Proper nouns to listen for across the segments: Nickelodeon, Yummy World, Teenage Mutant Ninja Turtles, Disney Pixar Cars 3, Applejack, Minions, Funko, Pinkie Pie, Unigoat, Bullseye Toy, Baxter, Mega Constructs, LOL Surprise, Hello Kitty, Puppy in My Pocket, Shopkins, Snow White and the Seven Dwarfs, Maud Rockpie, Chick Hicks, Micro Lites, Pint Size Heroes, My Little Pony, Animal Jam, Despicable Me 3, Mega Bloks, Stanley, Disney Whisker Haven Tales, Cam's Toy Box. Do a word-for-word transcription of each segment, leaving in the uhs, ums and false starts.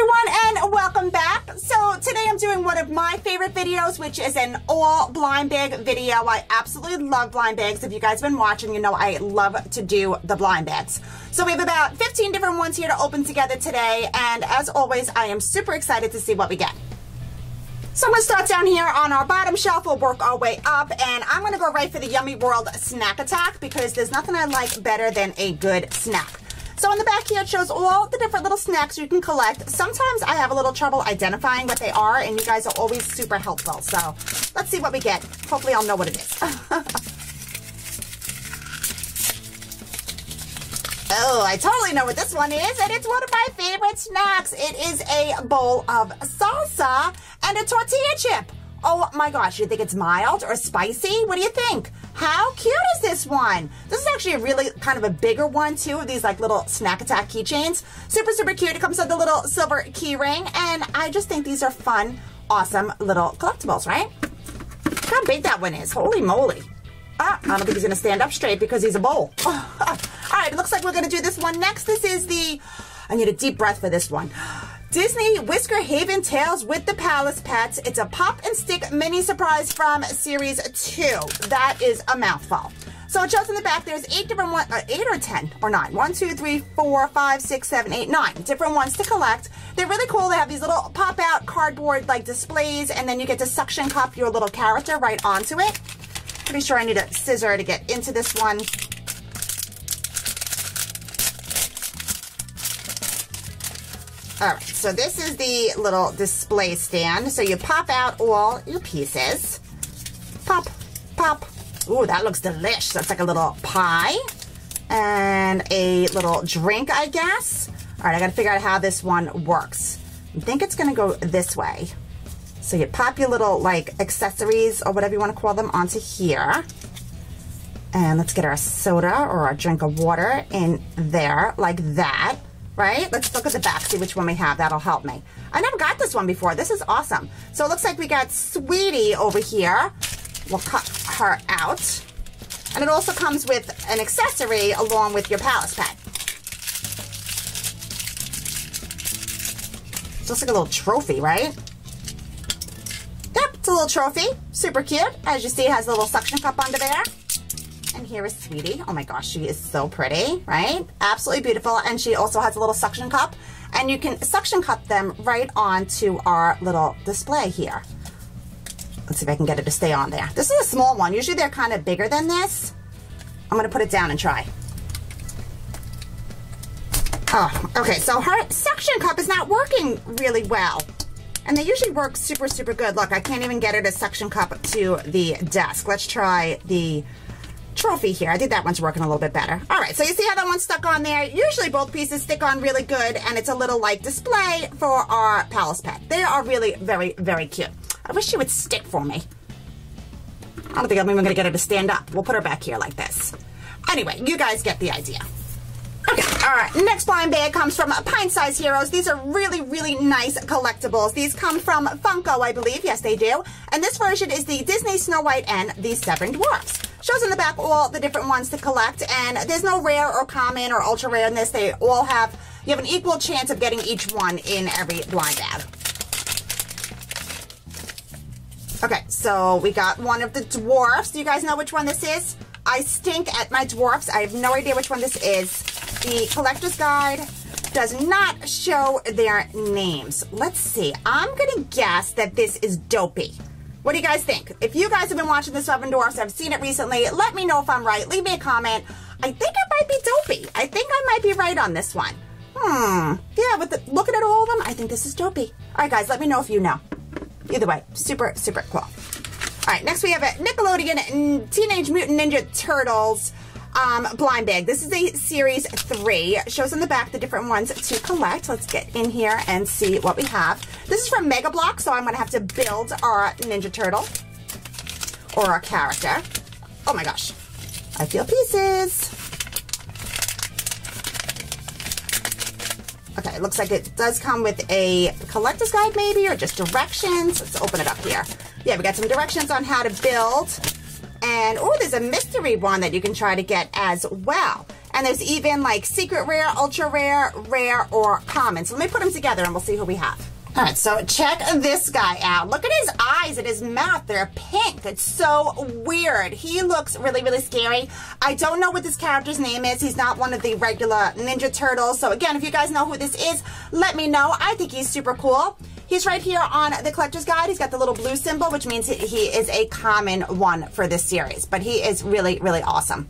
Hi everyone and welcome back. So today I'm doing one of my favorite videos, which is an all blind bag video. I absolutely love blind bags. If you guys have been watching, you know I love to do the blind bags. So we have about fifteen different ones here to open together today, and as always I am super excited to see what we get. So I'm going to start down here on our bottom shelf. We'll work our way up, and I'm going to go right for the Yummy World snack attack because there's nothing I like better than a good snack. So on the back here, it shows all the different little snacks you can collect. Sometimes I have a little trouble identifying what they are, and you guys are always super helpful. So let's see what we get. Hopefully I'll know what it is. Oh, I totally know what this one is, and it's one of my favorite snacks. It is a bowl of salsa and a tortilla chip. Oh my gosh, you think it's mild or spicy? What do you think? How cute is this one? This is actually a really kind of a bigger one too, of these like little snack attack keychains. Super, super cute. It comes with a little silver key ring, and I just think these are fun, awesome little collectibles, right? Look how big that one is. Holy moly. Ah, I don't think he's going to stand up straight because he's a bowl. All right, it looks like we're going to do this one next. This is the, I need a deep breath for this one. Disney Whisker Haven Tales with the Palace Pets. It's a pop and stick mini surprise from series two. That is a mouthful. So it shows in the back there's eight different ones, uh, eight or ten or nine. One, two, three, four, five, six, seven, eight, nine different ones to collect. They're really cool. They have these little pop out cardboard like displays, and then you get to suction cup your little character right onto it. Pretty sure I need a scissor to get into this one. All right, so this is the little display stand. So you pop out all your pieces. Pop, pop. Ooh, that looks delish. That's like a little pie and a little drink, I guess. All right, I gotta figure out how this one works. I think it's gonna go this way. So you pop your little like accessories or whatever you wanna call them onto here. And let's get our soda or our drink of water in there like that. Right? Let's look at the back, see which one we have. That'll help me. I never got this one before. This is awesome. So it looks like we got Sweetie over here. We'll cut her out. And it also comes with an accessory along with your palace pet. It's just like a little trophy, right? Yep, it's a little trophy. Super cute. As you see, it has a little suction cup under there. And here is Sweetie. Oh my gosh, she is so pretty, right? Absolutely beautiful. And she also has a little suction cup, and you can suction cup them right onto our little display here. Let's see if I can get it to stay on there. This is a small one. Usually they're kind of bigger than this. I'm gonna put it down and try. Oh, okay, so her suction cup is not working really well. And they usually work super, super good. Look, I can't even get her to suction cup to the desk. Let's try the trophy here. I think that one's working a little bit better. All right, so you see how that one's stuck on there? Usually both pieces stick on really good, and it's a little like display for our palace pet. They are really very, very cute. I wish she would stick for me. I don't think I'm even gonna get her to stand up. We'll put her back here like this. Anyway, you guys get the idea. Okay, all right, next blind bag comes from Pint Size Heroes. These are really, really nice collectibles. These come from Funko, I believe. Yes, they do. And this version is the Disney Snow White and the Seven Dwarfs. Shows in the back all the different ones to collect, and there's no rare or common or ultra rare in this. They all have, you have an equal chance of getting each one in every blind bag. Okay, so we got one of the dwarfs. Do you guys know which one this is? I stink at my dwarfs. I have no idea which one this is. The collector's guide does not show their names. Let's see. I'm gonna guess that this is Dopey. What do you guys think? If you guys have been watching the Seven Dwarfs, I've seen it recently, let me know if I'm right. Leave me a comment. I think it might be Dopey. I think I might be right on this one. Hmm. Yeah, with the, looking at all of them, I think this is Dopey. All right, guys, let me know if you know. Either way, super, super cool. All right, next we have a Nickelodeon Teenage Mutant Ninja Turtles um, blind bag. This is a series three. It shows on the back the different ones to collect. Let's get in here and see what we have. This is from Mega Bloks, so I'm going to have to build our Ninja Turtle or our character. Oh my gosh, I feel pieces. Okay, it looks like it does come with a collector's guide maybe, or just directions. Let's open it up here. Yeah, we got some directions on how to build. And, oh, there's a mystery one that you can try to get as well. And there's even like secret rare, ultra rare, rare, or common. So let me put them together and we'll see who we have. All right, so check this guy out. Look at his eyes and his mouth. They're pink. It's so weird. He looks really, really scary. I don't know what this character's name is. He's not one of the regular Ninja Turtles. So again, if you guys know who this is, let me know. I think he's super cool. He's right here on the collector's guide. He's got the little blue symbol, which means he is a common one for this series. But he is really, really awesome.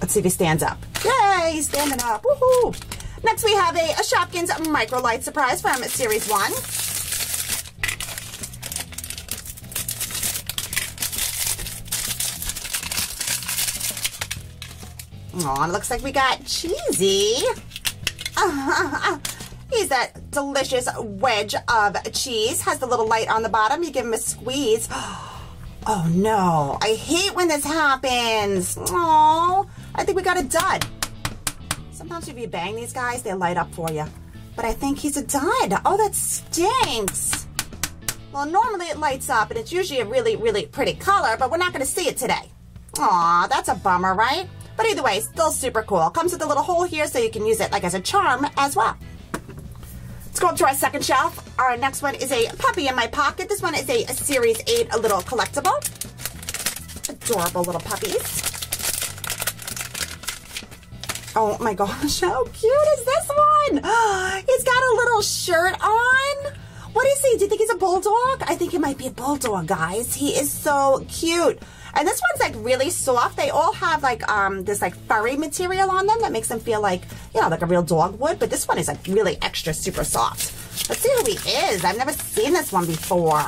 Let's see if he stands up. Yay, he's standing up. Woohoo! Next, we have a, a Shopkins Micro Light Surprise from Series one. Oh, and it looks like we got Cheesy. He's that delicious wedge of cheese. Has the little light on the bottom. You give him a squeeze. Oh, no. I hate when this happens. Oh, I think we got a dud. Sometimes if you bang these guys, they light up for you. But I think he's a dud. Oh, that stinks. Well, normally it lights up, and it's usually a really, really pretty color, but we're not going to see it today. Aw, that's a bummer, right? But either way, still super cool. Comes with a little hole here, so you can use it like as a charm as well. Let's go up to our second shelf. Our next one is a Puppy in My Pocket. This one is a, a Series eight, a little collectible. Adorable little puppies. Oh my gosh, how cute is this one? He's got a little shirt on. What is he? Do you think he's a bulldog? I think he might be a bulldog, guys. He is so cute. And this one's like really soft. They all have like um, this like furry material on them that makes them feel like, you know, like a real dog would. But this one is like really extra super soft. Let's see who he is. I've never seen this one before.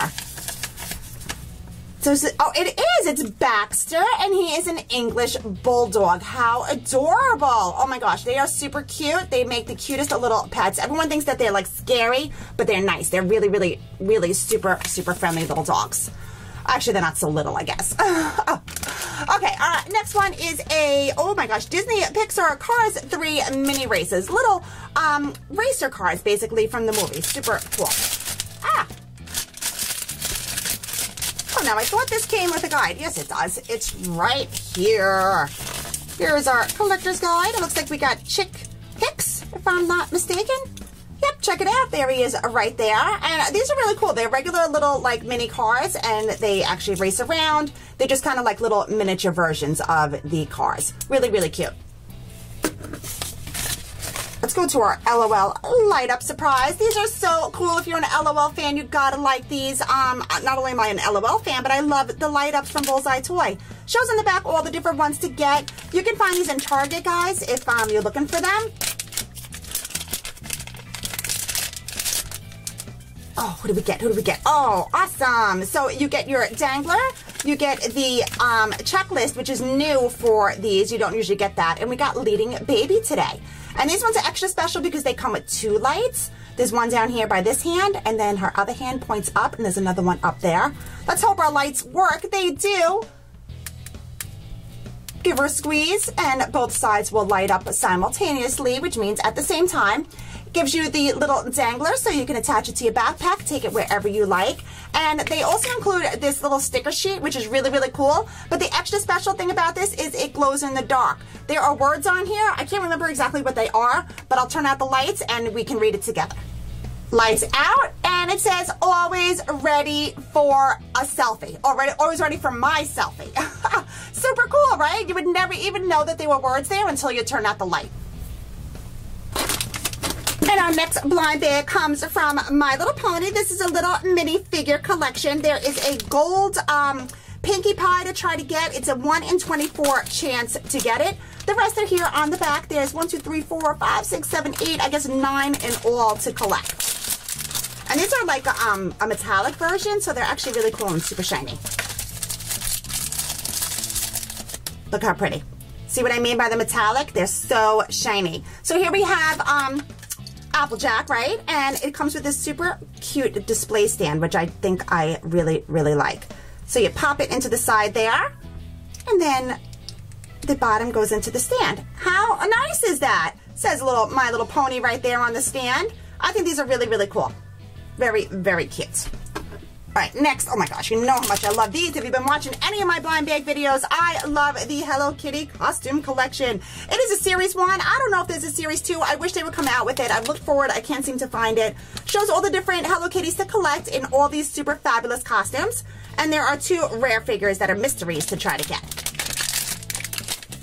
So, oh, it is. It's Baxter, and he is an English bulldog. How adorable. Oh, my gosh. They are super cute. They make the cutest of little pets. Everyone thinks that they're, like, scary, but they're nice. They're really, really, really super, super friendly little dogs. Actually, they're not so little, I guess. Oh. Okay, uh, next one is a, oh, my gosh, Disney Pixar Cars three mini races. Little um, racer cars, basically, from the movie. Super cool. Ah. Now, I thought this came with a guide. Yes, it does. It's right here. Here's our collector's guide. It looks like we got Chick Hicks, if I'm not mistaken. Yep, check it out. There he is right there. And these are really cool. They're regular little, like, mini cars, and they actually race around. They're just kind of like little miniature versions of the cars. Really, really cute. Let's go to our LOL Light Up Surprise. These are so cool. If you're an LOL fan, you gotta like these. Um, not only am I an LOL fan, but I love the light ups from Bullseye Toy. Shows in the back all the different ones to get. You can find these in Target, guys, if um, you're looking for them. Oh, what do we get? Who do we get? Oh, awesome. So you get your dangler. You get the um, checklist, which is new for these. You don't usually get that. And we got Leading Baby today. And these ones are extra special because they come with two lights. There's one down here by this hand, and then her other hand points up, and there's another one up there. Let's hope our lights work. They do. Give her a squeeze, and both sides will light up simultaneously, which means at the same time. Gives you the little dangler so you can attach it to your backpack, take it wherever you like. And they also include this little sticker sheet, which is really, really cool. But the extra special thing about this is it glows in the dark. There are words on here. I can't remember exactly what they are, but I'll turn out the lights and we can read it together. Lights out, and it says always ready for a selfie. Already, always ready for my selfie. Super cool, right? You would never even know that there were words there until you turn out the light. And our next blind bag comes from My Little Pony. This is a little minifigure collection. There is a gold um, Pinkie Pie to try to get. It's a one in twenty-four chance to get it. The rest are here on the back. There's one, two, three, four, five, six, seven, eight, I guess nine in all to collect. And these are like um, a metallic version, so they're actually really cool and super shiny. Look how pretty. See what I mean by the metallic? They're so shiny. So here we have... Um, Applejack, right? And it comes with this super cute display stand, which I think I really, really like. So you pop it into the side there, and then the bottom goes into the stand. How nice is that? It says little My Little Pony right there on the stand. I think these are really, really cool. Very, very cute. Alright, next, oh my gosh, you know how much I love these. If you've been watching any of my blind bag videos, I love the Hello Kitty costume collection. It is a series one. I don't know if there's a series two. I wish they would come out with it. I've looked forward. I can't seem to find it. Shows all the different Hello Kitties to collect in all these super fabulous costumes. And there are two rare figures that are mysteries to try to get.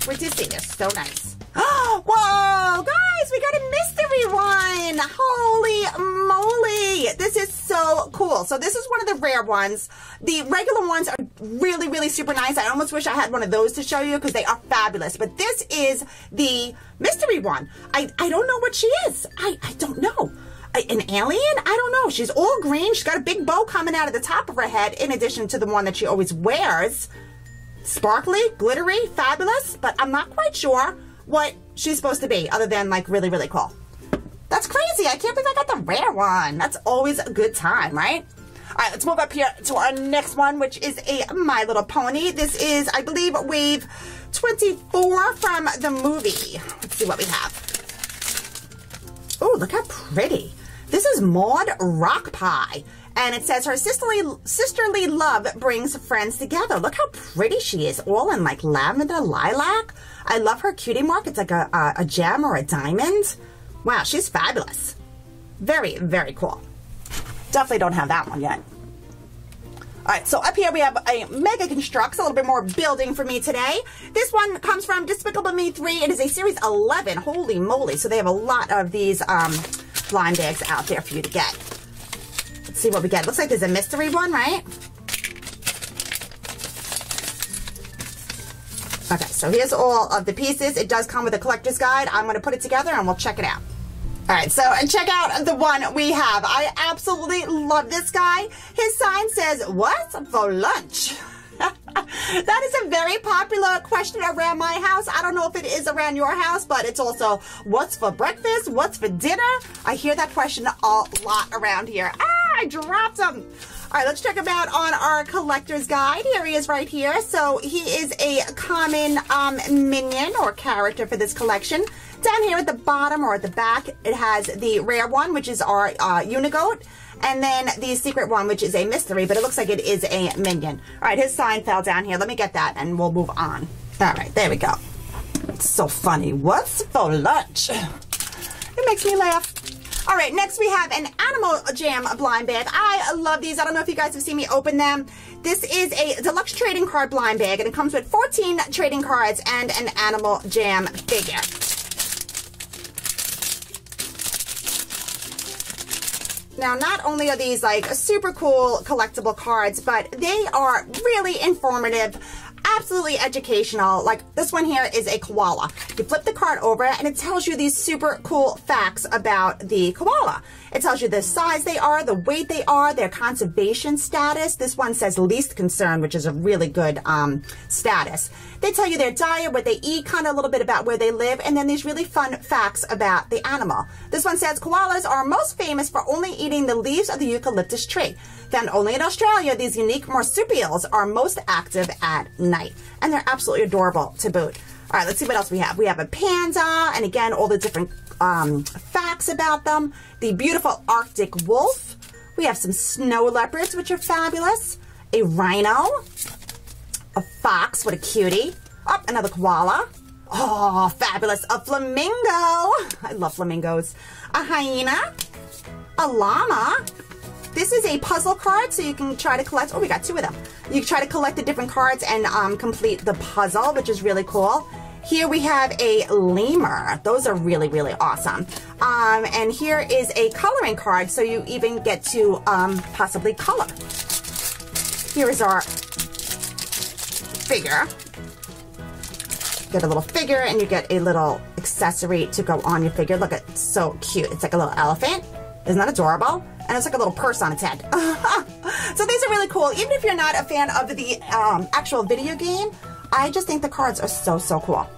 We're Disney. They're so nice. Whoa, guys, we got a mystery one. Holy moly. This is so cool. So this is one of the rare ones. The regular ones are really, really super nice. I almost wish I had one of those to show you because they are fabulous. But this is the mystery one. I, I don't know what she is. I, I don't know. An alien? I don't know. She's all green. She's got a big bow coming out of the top of her head in addition to the one that she always wears. Sparkly, glittery, fabulous, but I'm not quite sure what she's supposed to be other than like really, really cool. That's crazy. I can't believe I got the rare one. That's always a good time, right? All right, let's move up here to our next one, which is a My Little Pony. This is, I believe, wave twenty-four from the movie. Let's see what we have. Oh, look how pretty. This is Maud Rockpie. And it says her sisterly, sisterly love brings friends together. Look how pretty she is, all in like lavender lilac. I love her cutie mark. It's like a, a, a gem or a diamond. Wow, she's fabulous. Very, very cool. Definitely don't have that one yet. All right, so up here we have a Mega Constructs, a little bit more building for me today. This one comes from Despicable Me three. It is a series eleven. Holy moly. So they have a lot of these um, blind bags out there for you to get. Let's see what we get. Looks like there's a mystery one, right? Okay, so here's all of the pieces. It does come with a collector's guide. I'm going to put it together and we'll check it out. All right, so and check out the one we have. I absolutely love this guy. His sign says, "What's for lunch?" That is a very popular question around my house. I don't know if it is around your house, but it's also, what's for breakfast? What's for dinner? I hear that question a lot around here. Ah, I dropped him. All right, let's check him out on our collector's guide. Here he is right here. So he is a common um, minion or character for this collection. Down here at the bottom or at the back, it has the rare one, which is our uh, Unigoat. And then the secret one, which is a mystery, but it looks like it is a minion. All right, his sign fell down here. Let me get that, and we'll move on. All right, there we go. It's so funny. What's for lunch? It makes me laugh. All right, next we have an Animal Jam blind bag. I love these. I don't know if you guys have seen me open them. This is a deluxe trading card blind bag, and it comes with fourteen trading cards and an Animal Jam figure. Now, not only are these like super cool collectible cards, but they are really informative, absolutely educational. Like this one here is a koala. You flip the card over and it tells you these super cool facts about the koala. It tells you the size they are, the weight they are, their conservation status. This one says least concern, which is a really good um, status. They tell you their diet, what they eat, kind of a little bit about where they live, and then these really fun facts about the animal. This one says koalas are most famous for only eating the leaves of the eucalyptus tree. Found only in Australia, these unique marsupials are most active at night. And they're absolutely adorable to boot. All right, let's see what else we have. We have a panda, and again, all the different um, facts about them. The beautiful Arctic wolf. We have some snow leopards, which are fabulous. A rhino. A fox, what a cutie. Oh, another koala. Oh, fabulous. A flamingo. I love flamingos. A hyena. A llama. This is a puzzle card, so you can try to collect. Oh, we got two of them. You can try to collect the different cards and um, complete the puzzle, which is really cool. Here we have a lemur. Those are really, really awesome. Um, and here is a coloring card, so you even get to um, possibly color. Here is our figure. Get a little figure and you get a little accessory to go on your figure. Look, it's so cute. It's like a little elephant. Isn't that adorable? And it's like a little purse on its head. So these are really cool. Even if you're not a fan of the um, actual video game, I just think the cards are so, so cool. All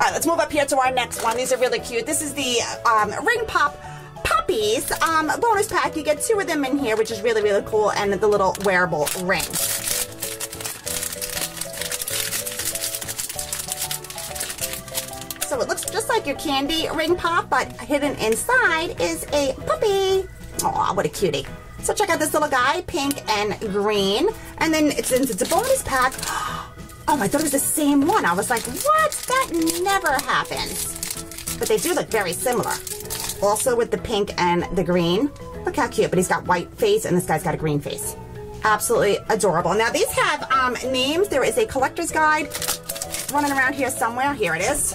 right, let's move up here to our next one. These are really cute. This is the um, Ring Pop Puppies um, bonus pack. You get two of them in here, which is really, really cool, and the little wearable ring. So it looks just like your candy ring pop, but hidden inside is a puppy. Aw, what a cutie. So check out this little guy, pink and green. And then since it's a bonus pack, oh, I thought it was the same one. I was like, what? That never happens. But they do look very similar. Also with the pink and the green. Look how cute. But he's got white face and this guy's got a green face. Absolutely adorable. Now these have um, names. There is a collector's guide running around here somewhere. Here it is.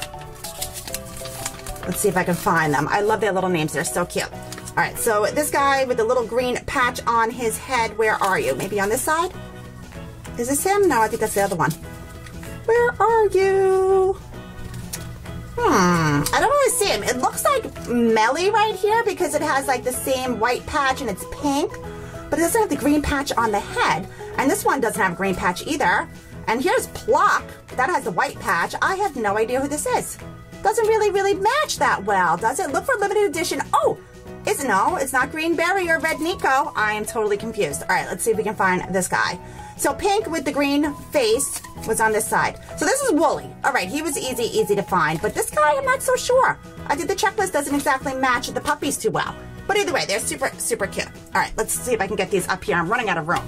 Let's see if I can find them. I love their little names. They're so cute. All right, so this guy with the little green patch on his head, where are you? Maybe on this side? Is this him? No, I think that's the other one. Where are you? Hmm, I don't really see him. It looks like Melly right here because it has like the same white patch and it's pink, but it doesn't have the green patch on the head. And this one doesn't have a green patch either. And here's Plop, that has the white patch. I have no idea who this is. Doesn't really, really match that well, does it? Look for limited edition. Oh! It's, no, it's not Green Berry or Red Nico. I am totally confused. All right, let's see if we can find this guy. So pink with the green face was on this side. So this is Wooly. All right, he was easy, easy to find. But this guy, I'm not so sure. I did the checklist, doesn't exactly match the puppies too well. But either way, they're super, super cute. All right, let's see if I can get these up here. I'm running out of room.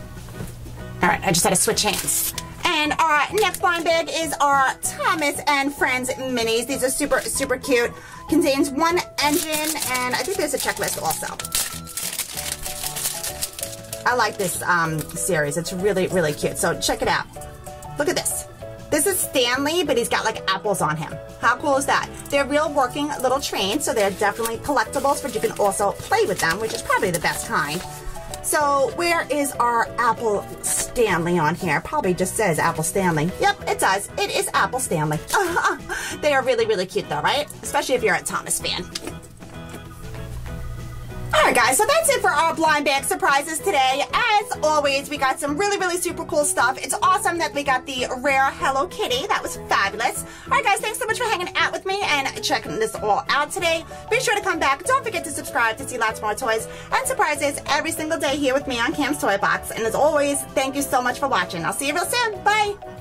All right, I just had to switch hands. And our next blind bag is our Thomas and Friends minis. These are super, super cute. Contains one engine, and I think there's a checklist also. I like this um, series. It's really, really cute. So check it out. Look at this. This is Stanley, but he's got like apples on him. How cool is that? They're real working little trains, so they're definitely collectibles, but you can also play with them, which is probably the best kind. So where is our Apple Stanley on here? Probably just says Apple Stanley. Yep, it does. It is Apple Stanley. They are really, really cute though, right? Especially if you're a Thomas fan. Alright guys, so that's it for our blind bag surprises today. As always, we got some really, really super cool stuff. It's awesome that we got the rare Hello Kitty. That was fabulous. Alright guys, thanks so much for hanging out with me and checking this all out today. Be sure to come back. Don't forget to subscribe to see lots more toys and surprises every single day here with me on Cam's Toy Box. And as always, thank you so much for watching. I'll see you real soon. Bye!